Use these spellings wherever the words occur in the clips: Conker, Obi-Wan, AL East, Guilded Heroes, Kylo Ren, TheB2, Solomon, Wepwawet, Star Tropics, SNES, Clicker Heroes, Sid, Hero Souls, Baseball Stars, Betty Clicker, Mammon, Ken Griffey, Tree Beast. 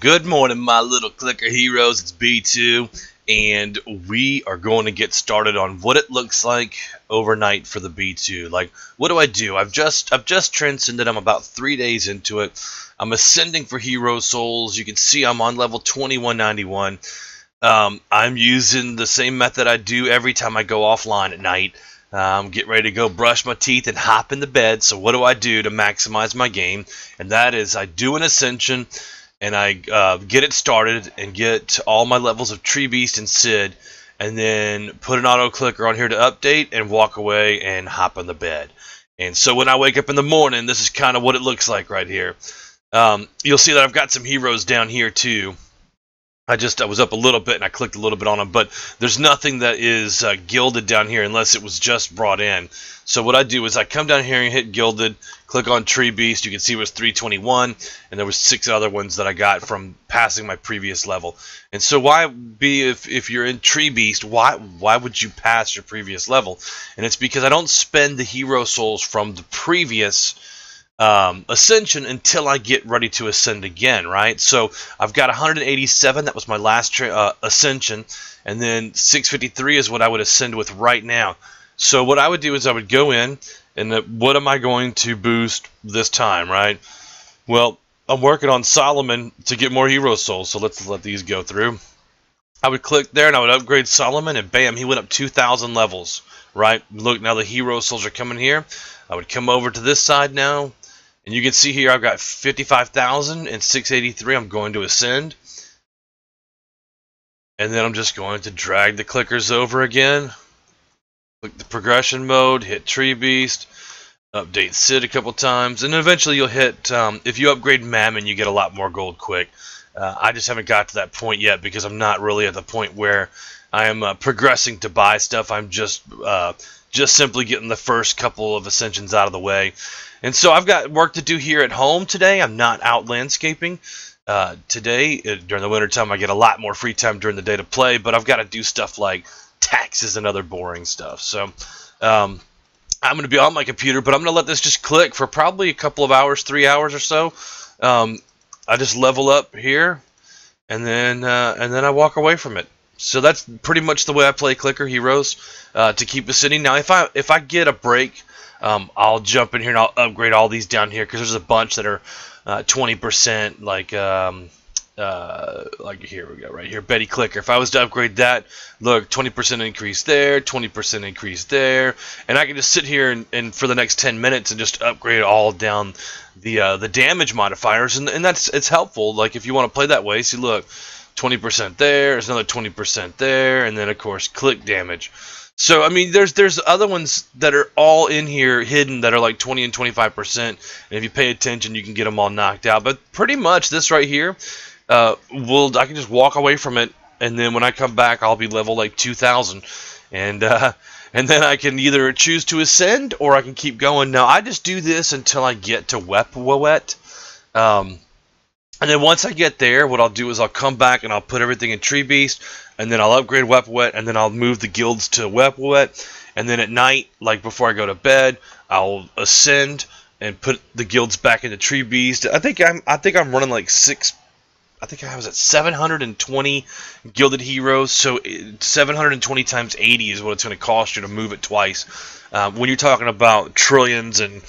Good morning, my little Clicker Heroes. It's B2, and we are going to get started on what it looks like overnight for the B2. Like, what do? I've just transcended. I'm about 3 days into it. I'm ascending for Hero Souls. You can see I'm on level 2191. I'm using the same method I do every time I go offline at night. Get ready to go brush my teeth and hop in the bed. So what do I do to maximize my game? And that is I do an ascension and I get it started and get all my levels of Tree Beast and Sid, and then put an auto clicker on here to update and walk away and hop in the bed. And so when I wake up in the morning, this is kind of what it looks like right here. You'll see that I've got some heroes down here too. I was up a little bit and I clicked a little bit on them, but there's nothing that is gilded down here unless it was just brought in. So what I do is I come down here and hit gilded, click on Tree Beast. You can see it was 321, and there was 6 other ones that I got from passing my previous level. And so if you're in Tree Beast, why would you pass your previous level? And it's because I don't spend the hero souls from the previous ascension until I get ready to ascend again, right? So I've got 187. That was my last ascension, and then 653 is what I would ascend with right now. So what I would do is I would go in and what am I going to boost this time, right? Well, I'm working on Solomon to get more hero souls, so let's let these go through. I would click there and I would upgrade Solomon, and bam, he went up 2,000 levels, right? Look, now the hero souls are coming here. I would come over to this side now. And you can see here I've got 55,683. I'm going to ascend. And then I'm just going to drag the clickers over again. Click the progression mode, hit Tree Beast, update Sid a couple times, and then eventually you'll hit, if you upgrade Mammon, you get a lot more gold quick. I just haven't got to that point yet because I'm not really at the point where I am progressing to buy stuff. I'm just simply getting the first couple of ascensions out of the way. And so I've got work to do here at home today. I'm not out landscaping today. During the winter time, I get a lot more free time during the day to play, but I've got to do stuff like taxes and other boring stuff. So I'm going to be on my computer, but I'm going to let this just click for probably a couple of hours, 3 hours or so. I just level up here, and then I walk away from it. So that's pretty much the way I play Clicker Heroes to keep ascending. Now, if I get a break, I'll jump in here and I'll upgrade all these down here because there's a bunch that are 20%, like here we go right here, Betty Clicker. If I was to upgrade that, look, 20% increase there, 20% increase there, and I can just sit here and for the next 10 minutes and just upgrade all down the damage modifiers, and it's helpful. Like if you want to play that way, see, look. 20% there, there's another 20% there, and then of course click damage. So I mean there's other ones that are all in here hidden that are like 20 and 25%, and if you pay attention you can get them all knocked out. But pretty much this right here, I can just walk away from it, and then when I come back I'll be level like 2,000, and then I can either choose to ascend or I can keep going. Now I just do this until I get to Wepwawet. And then once I get there, what I'll do is I'll come back and I'll put everything in Tree Beast, and then I'll upgrade Wepwawet, and then I'll move the guilds to Wepwawet, and then at night, like before I go to bed, I'll ascend and put the guilds back into Tree Beast. I think I'm running like 6. I think I was at 720 gilded heroes, so 720 times 80 is what it's going to cost you to move it twice. When you're talking about trillions and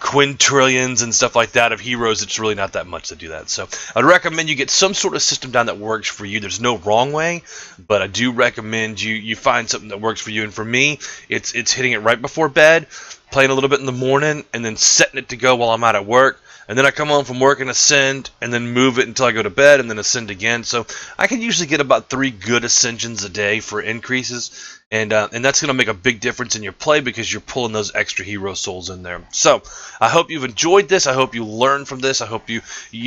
quintillions and stuff like that of heroes, it's really not that much to do that. So I'd recommend you get some sort of system down that works for you. There's no wrong way, but I do recommend you find something that works for you. And for me, it's hitting it right before bed, playing a little bit in the morning, and then setting it to go while I'm out at work. And then I come home from work and ascend, and then move it until I go to bed, and then ascend again. So I can usually get about 3 good ascensions a day for increases, and that's going to make a big difference in your play because you're pulling those extra hero souls in there. So I hope you've enjoyed this. I hope you learned from this. I hope you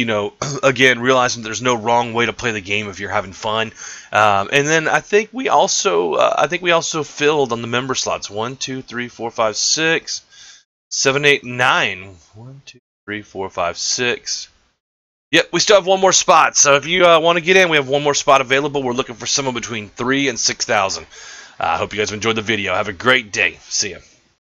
know, again, realizing there's no wrong way to play the game if you're having fun. And then I think we also filled on the member slots 1, 2, 3, 4, 5, 6, 7, 8, 9. 1, 2, 3, 4, 5, 6. Yep, we still have one more spot. So if you want to get in, we have one more spot available. We're looking for someone between 3,000 and 6,000. I hope you guys enjoyed the video. Have a great day. See ya.